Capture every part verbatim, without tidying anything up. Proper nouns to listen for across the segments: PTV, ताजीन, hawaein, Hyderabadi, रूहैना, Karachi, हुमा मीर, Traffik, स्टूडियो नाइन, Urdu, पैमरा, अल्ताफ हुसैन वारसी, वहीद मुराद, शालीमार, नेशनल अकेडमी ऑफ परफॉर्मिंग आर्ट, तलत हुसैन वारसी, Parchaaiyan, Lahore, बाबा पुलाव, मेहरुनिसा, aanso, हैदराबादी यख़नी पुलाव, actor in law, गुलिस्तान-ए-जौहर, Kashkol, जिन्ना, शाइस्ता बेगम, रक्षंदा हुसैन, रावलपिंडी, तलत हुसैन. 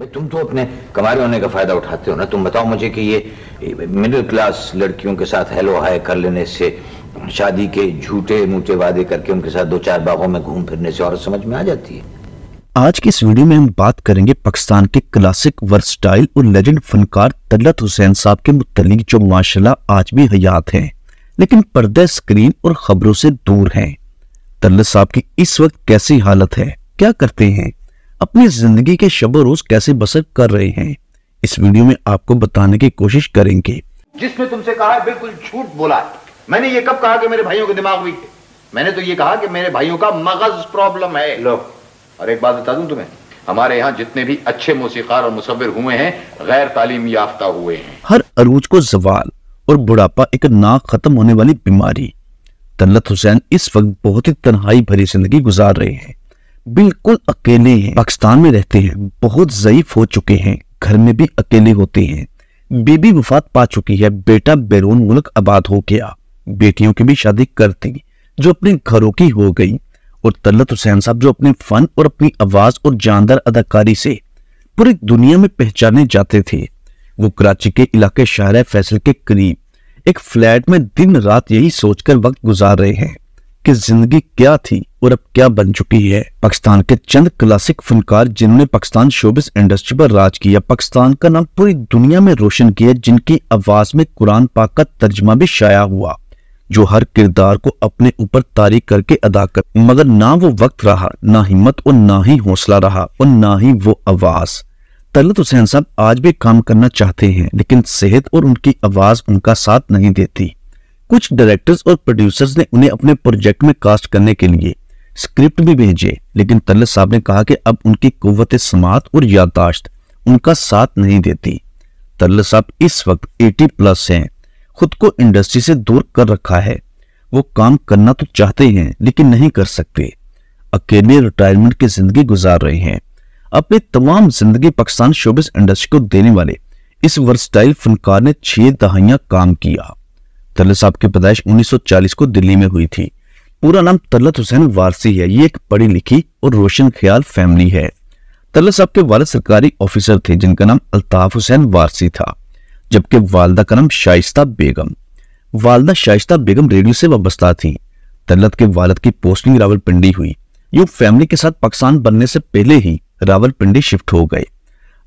भाई तुम तो अपने कमारे होने का फायदा उठाते हो ना। तुम बताओ मुझे कि ये मिडिल क्लास लड़कियों के साथ हेलो हाय कर लेने से, शादी के झूठे मूठे वादे करके उनके साथ दो चार बागों में घूम फिरने से औरत समझ में आ जाती है। आज की इस वीडियो में हम बात करेंगे पाकिस्तान के क्लासिक वर्सटाइल और लेजेंड फनकार तलत हुसैन साहब के मुतल्लिक, जो माशाल्लाह आज भी हयात हैं लेकिन पर्दा, स्क्रीन और खबरों से दूर हैं। तलत साहब की इस वक्त कैसी हालत है, क्या करते हैं, अपनी जिंदगी के शबो रोज कैसे बसर कर रहे हैं, इस वीडियो में आपको बताने की कोशिश करेंगे। जिसने तुमसे कहा बिल्कुल झूठ बोला। मैंने ये कब कहा कि मेरे भाइयों के दिमाग वीक है? मैंने तो ये कहा कि मेरे भाइयों का मगज प्रॉब्लम है। लोग, और एक बात बता दूं तुम्हें, हमारे यहाँ जितने भी अच्छे मौसीकार और मुसव्विर हुए हैं, गैर तालीम याफ्ता हुए हैं। हर अरूज को जवाल और बुढ़ापा एक ना खत्म होने वाली बीमारी। तलत हुसैन इस वक्त बहुत ही तन्हाई भरी जिंदगी गुजार रहे हैं, बिल्कुल अकेले हैं। पाकिस्तान में रहते हैं, बहुत ज़ईफ हो चुके हैं, घर में भी अकेले होते हैं। बीबी वफात पा चुकी है, बेटा बैरून मुल्क आबाद हो गया, बेटियों की भी शादी कर दी जो अपने घरों की हो गई। और तलत हुसैन साहब जो अपने फन और अपनी आवाज और जानदार अदाकारी से पूरी दुनिया में पहचाने जाते थे, वो कराची के इलाके शाहरा फैसल के करीब एक फ्लैट में दिन रात यही सोचकर वक्त गुजार रहे हैं कि जिंदगी क्या थी और अब क्या बन चुकी है। पाकिस्तान के चंद क्लासिक फनकार जिन्होंने पाकिस्तान शोबिस इंडस्ट्री पर राज किया, पाकिस्तान का नाम पूरी दुनिया में रोशन किया, जिनकी आवाज में कुरान पाक का तर्जमा भी शाया हुआ, जो हर किरदार को अपने ऊपर तारीख करके अदा कर। मगर ना वो वक्त रहा, ना हिम्मत और ना ही हौसला रहा और ना ही वो आवाज। तलत हुसैन साहब आज भी काम करना चाहते हैं लेकिन सेहत और उनकी आवाज उनका साथ नहीं देती। कुछ डायरेक्टर्स और प्रोड्यूसर्स ने उन्हें अपने प्रोजेक्ट में कास्ट करने के लिए स्क्रिप्ट भी भेजे, लेकिन तलत साहब ने कहा कि अब उनकी कुव्वत समात और यादाश्त उनका साथ नहीं देती। तलत साहब इस वक्त एटी प्लस हैं, खुद को इंडस्ट्री से दूर कर रखा है। वो काम करना तो चाहते हैं लेकिन नहीं कर सकते, अकेले रिटायरमेंट की जिंदगी गुजार रहे हैं। अपने तमाम जिंदगी पाकिस्तान शोबिस इंडस्ट्री को देने वाले इस वर्सटाइल फनकार ने छह दहाइयां काम किया। तलत साहब की पैदाइश उन्नीस सौ चालीस को दिल्ली में हुई थी। पूरा नाम तलत हुसैन वारसी है। ये एक पढ़ी लिखी और रोशन ख्याल फैमिली है। तलत साहब के वालिद सरकारी ऑफिसर थे जिनका नाम अल्ताफ हुसैन वारसी था, जबकि वालदा का नाम शाइस्ता बेगम। वालदा शाइस्ता बेगम रेडियो से वाबस्ता थी। तलत के वालिद की पोस्टिंग रावलपिंडी हुई। यूं फैमिली के साथ पाकिस्तान बनने से पहले ही रावलपिंडी शिफ्ट हो गए।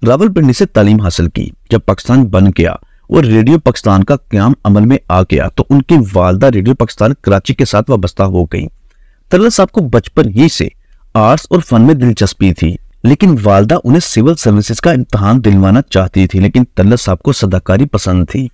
रावलपिंडी से तालीम हासिल की। जब पाकिस्तान बन गया और रेडियो पाकिस्तान का क्याम अमल में आ गया तो उनकी वालदा रेडियो पाकिस्तान कराची के साथ वाबस्ता हो गई। तलत साहब को बचपन ही से आर्ट्स और फन में दिलचस्पी थी, लेकिन वालदा उन्हें सिविल सर्विसेज का इम्तहान दिलवाना चाहती थी, लेकिन तलत साहब को सदाकारी पसंद थी।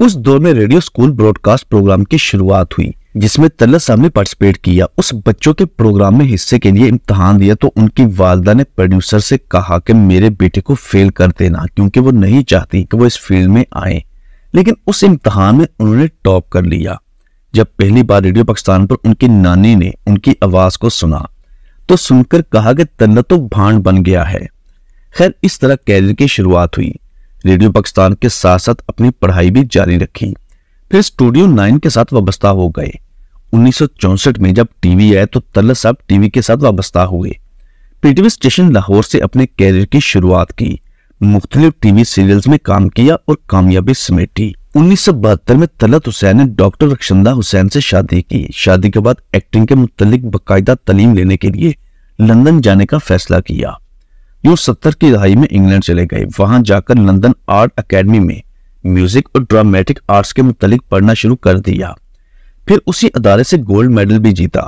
उस दौर में रेडियो स्कूल ब्रॉडकास्ट प्रोग्राम की शुरुआत हुई जिसमें तलत साहब ने पार्टिसिपेट किया। उस बच्चों के प्रोग्राम में हिस्से के लिए इम्तहान दिया तो उनकी वालदा ने प्रोड्यूसर से कहा कि मेरे बेटे को फेल कर देना, क्योंकि वो नहीं चाहती कि वो इस फील्ड में आए। लेकिन उस इम्तहान में उन्होंने टॉप कर लिया। जब पहली बार रेडियो पाकिस्तान पर उनकी नानी ने उनकी आवाज को सुना तो सुनकर कहा कि तलत तो भांड बन गया है। खैर, इस तरह कैरियर की शुरुआत हुई। रेडियो पाकिस्तान के साथ साथ अपनी पढ़ाई भी जारी रखी, फिर स्टूडियो नाइन के साथ वाबस्ता हो गए। उन्नीस सौ चौसठ में जब टीवी आया तो तलत साहब टीवी के साथ वाबस्ता हुए। पीटीवी स्टेशन लाहौर से अपने कैरियर की शुरुआत की, मुख्तलिफ टीवी सीरियल्स में काम किया और कामयाबी समेटी। उन्नीस सौ बहत्तर में तलत हुसैन ने डॉक्टर रक्षंदा हुसैन से शादी की। शादी के बाद एक्टिंग के मुतलिक बाकायदा तालीम लेने के लिए लंदन जाने का फैसला किया। यूं सत्तर की दहाई में इंग्लैंड चले गए। वहां जाकर लंदन आर्ट अकेडमी में म्यूजिक और ड्रामेटिक आर्ट्स के मुतलिक पढ़ना शुरू कर दिया। फिर उसी अदारे से गोल्ड मेडल भी जीता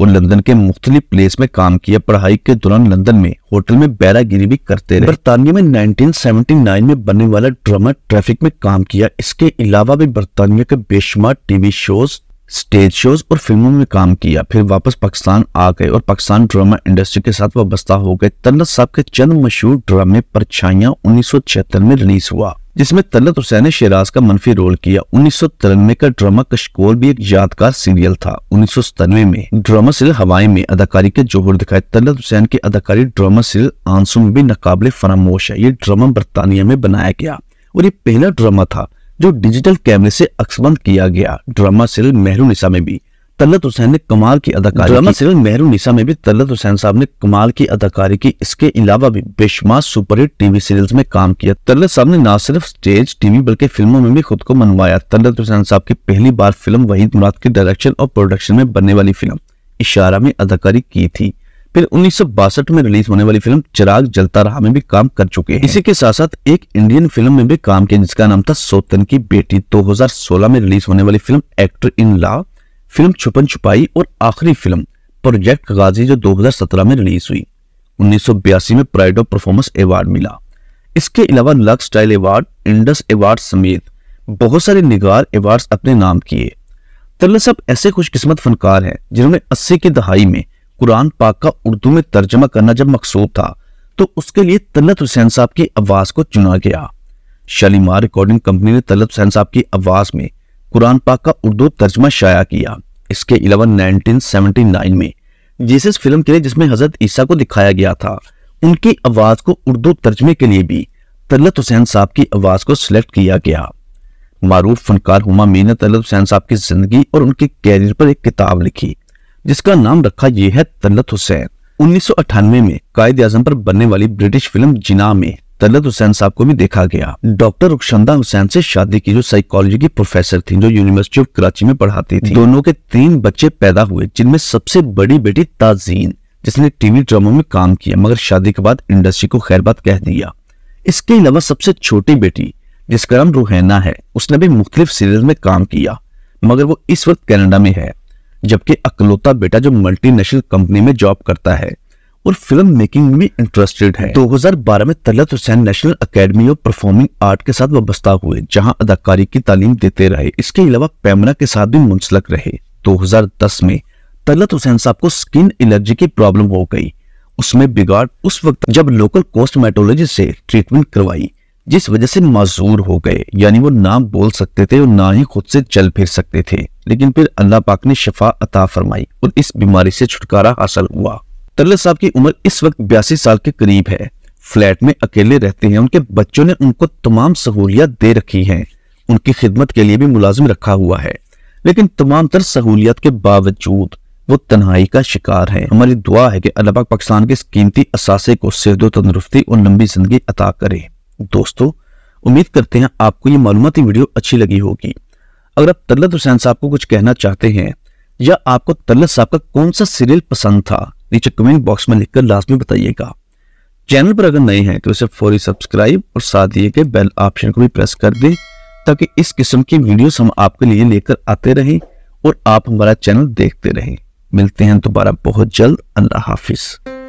और लंदन के मुख्तलिफ प्लेस में काम किया। पढ़ाई के दौरान लंदन में होटल में बैरागिरी भी करते रहे। बरतानिया में नाइनटीन सेवेंटी नाइन में बनने वाला ड्रामा ट्रैफिक में काम किया। इसके अलावा भी बरतानिया के बेशुमार टीवी शोज, स्टेज शोज और फिल्मों में काम किया। फिर वापस पाकिस्तान आ गए और पाकिस्तान ड्रामा इंडस्ट्री के साथ वाबस्ता हो गए। तलत साहब के चंद मशहूर ड्रामे परछाइयां उन्नीस सौ छिहत्तर में रिलीज हुआ जिसमें तलत हुसैन ने शहराज का मनफी रोल किया। उन्नीस सौ तिरानवे का ड्रामा कशकोल भी एक यादगार सीरियल था। उन्नीस सौ सतानवे में ड्रामा सीरियल हवाएं में अदाकारी के जोहर दिखाए। तलत हुसैन की अदाकारी ड्रामा सीरियल आंसू में भी नाकाबिले फरामोश है। ये ड्रामा बरतानिया में बनाया गया और ये पहला ड्रामा था जो डिजिटल कैमरे से अक्सबंद किया गया। ड्रामा सीरियल मेहरू निशा में भी तलत हुसैन ने कमाल की अदाकारी ड्रामा सीरियल मेहरुनिसा में भी तलत हुसैन साहब ने कमाल की अदाकारी की। इसके अलावा भी बेशुमार सुपरहिट टीवी सीरियल्स में काम किया। तलत साहब ने न सिर्फ स्टेज, टीवी बल्कि फिल्मों में भी खुद को मनवाया। तलत हुसैन साहब की पहली बार फिल्म वहीद मुराद के डायरेक्शन और प्रोडक्शन में बनने वाली फिल्म इशारा में अदाकारी की थी। फिर उन्नीस सौ बासठ में रिलीज होने वाली फिल्म चिराग जलता रहा में भी काम कर चुके हैं। इसी के साथ साथ एक इंडियन फिल्म में भी काम किया जिसका नाम था सोतन की बेटी। दो हज़ार सोलह में रिलीज होने वाली film actor in law, film Chhupan Chhupai और आखिरी फिल्म प्रोजेक्ट गाजी जो दो हज़ार सत्रह में रिलीज हुई। उन्नीस सौ बयासी में प्राइड ऑफ परफॉर्मेंस अवार्ड मिला। इसके अलावा Lux style award, Indus award समेत बहुत सारे निगार अवार्ड अपने नाम किए। तलत साहब ऐसे खुशकिस्मत फनकार हैं जिन्होंने अस्सी की दहाई में कुरान पाक का उर्दू में तर्जमा करना जब मकसूद था तो उसके लिए तलत हुसैन साहब की आवाज को चुना गया। शालीमार रिकॉर्डिंग कंपनी ने तलत हुसैन साहब की आवाज में कुरान पाक का उर्दू तर्जमा शाया किया। इसके अलावा उन्नीस सौ उन्यासी में जीसस फिल्म के लिए जिसमें हजरत ईसा को दिखाया गया था, उनकी आवाज को उर्दू तर्जमे के लिए भी तलत हुसैन साहब की आवाज को सिलेक्ट किया गया। मारूफ फनकार हुमा मीर ने तलत हुसैन साहब की जिंदगी और उनके कैरियर पर एक किताब लिखी जिसका नाम रखा यह है तलत हुसैन। उन्नीस सौ अट्ठानवे में कायद आजम पर बनने वाली ब्रिटिश फिल्म जिन्ना में तलत हुसैन साहब को भी देखा गया। डॉक्टर रक्षंदा हुसैन से शादी की जो साइकोलॉजी की प्रोफेसर थी, जो यूनिवर्सिटी ऑफ कराची में पढ़ाती थी। दोनों के तीन बच्चे पैदा हुए जिनमें सबसे बड़ी बेटी ताजीन जिसने टीवी ड्रामों में काम किया मगर शादी के बाद इंडस्ट्री को खैरबाद कह दिया। इसके अलावा सबसे छोटी बेटी जिसका नाम रूहैना है, उसने भी मुख्तलिफ सीरियल में काम किया मगर वो इस वक्त कनाडा में है, जबकि अकलौता बेटा जो मल्टीनेशनल कंपनी में जॉब करता है और फिल्म मेकिंग में इंटरेस्टेड है। दो हज़ार बारह में तलत हुसैन नेशनल अकेडमी ऑफ परफॉर्मिंग आर्ट के साथ वाबस्ता हुए जहां अदाकारी की तालीम देते रहे। इसके अलावा पैमरा के साथ भी मुंसलिक रहे। दो हज़ार दस में तलत हुसैन साहब को स्किन एलर्जी की प्रॉब्लम हो गई। उसमें बिगाड़ उस वक्त जब लोकल कॉस्मेटोलॉजिस्ट से ट्रीटमेंट करवाई जिस वजह से माजूर हो गए, यानी वो ना बोल सकते थे और ना ही खुद से चल फिर सकते थे, लेकिन फिर अल्लाह पाक ने शफा अता फरमाई और इस बीमारी से छुटकारा हासिल हुआ। तलत साहब की उम्र इस वक्त बयासी साल के करीब है। फ्लैट में अकेले रहते हैं। उनके बच्चों ने उनको तमाम सहूलियत दे रखी हैं, उनकी खिदमत के लिए भी मुलाजिम रखा हुआ है, लेकिन तमाम तर सहूलियत के बावजूद वो तन्हाई का शिकार है। हमारी दुआ है कि अल्लाह पाक पाकिस्तान के इस कीमती असासे को सेहत और तंदरुस्ती और लंबी जिंदगी अता करे। दोस्तों, उम्मीद करते हैं आपको ये मालूमती वीडियो अच्छी लगी होगी। अगर आप तलत हुसैन साहब को कुछ कहना चाहते हैं या आपको तलत साहब का कौन सा सीरियल पसंद था, नीचे कमेंट बॉक्स में लिखकर लास्ट में बताइएगा। चैनल पर अगर नए हैं तो उसे फौरी सब्सक्राइब और साथ दिए गए बेल ऑप्शन को भी प्रेस कर दें ताकि इस किस्म की वीडियोस हम आपके लिए लेकर आते रहें और आप हमारा चैनल देखते रहें। मिलते हैं दोबारा बहुत जल्द। अल्लाह हाफिज।